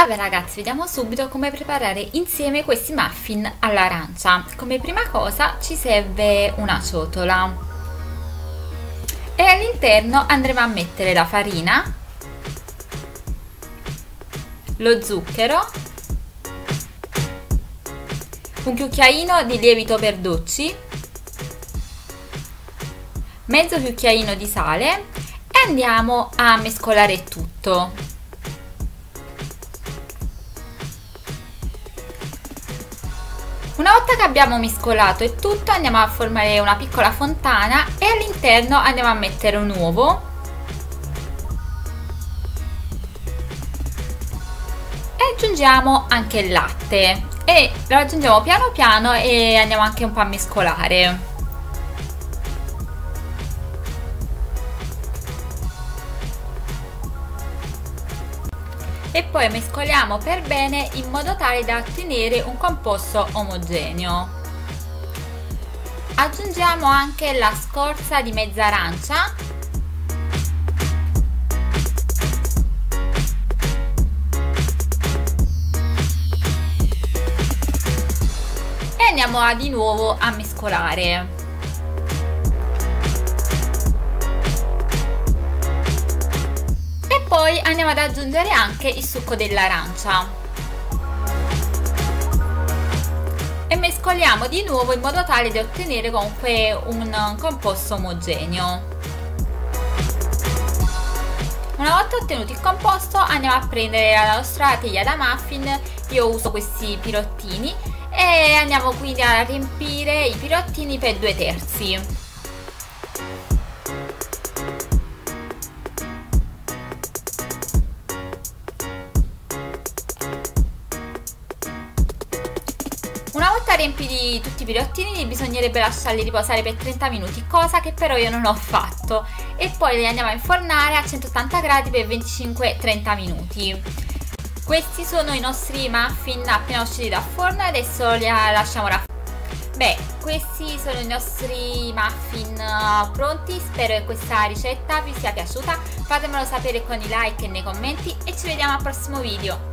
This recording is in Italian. Vabbè ragazzi, vediamo subito come preparare insieme questi muffin all'arancia. Come prima cosa ci serve una ciotola e all'interno andremo a mettere la farina, lo zucchero, un cucchiaino di lievito per dolci, mezzo cucchiaino di sale e andiamo a mescolare tutto. Una volta che abbiamo mescolato il tutto andiamo a formare una piccola fontana e all'interno andiamo a mettere un uovo e aggiungiamo anche il latte e lo aggiungiamo piano piano e andiamo anche un po' a mescolare. E poi mescoliamo per bene in modo tale da ottenere un composto omogeneo. Aggiungiamo anche la scorza di mezza arancia e andiamo di nuovo a mescolare. Poi andiamo ad aggiungere anche il succo dell'arancia e mescoliamo di nuovo in modo tale da ottenere comunque un composto omogeneo. Una volta ottenuto il composto andiamo a prendere la nostra teglia da muffin, io uso questi pirottini, e andiamo quindi a riempire i pirottini per 2/3. Una volta riempiti tutti i pirottini bisognerebbe lasciarli riposare per 30 minuti, cosa che però io non ho fatto, e poi li andiamo a infornare a 180 gradi per 25-30 minuti. Questi sono i nostri muffin appena usciti dal forno e adesso li lasciamo rafforzare. Beh, questi sono i nostri muffin pronti, spero che questa ricetta vi sia piaciuta, fatemelo sapere con i like e nei commenti e ci vediamo al prossimo video.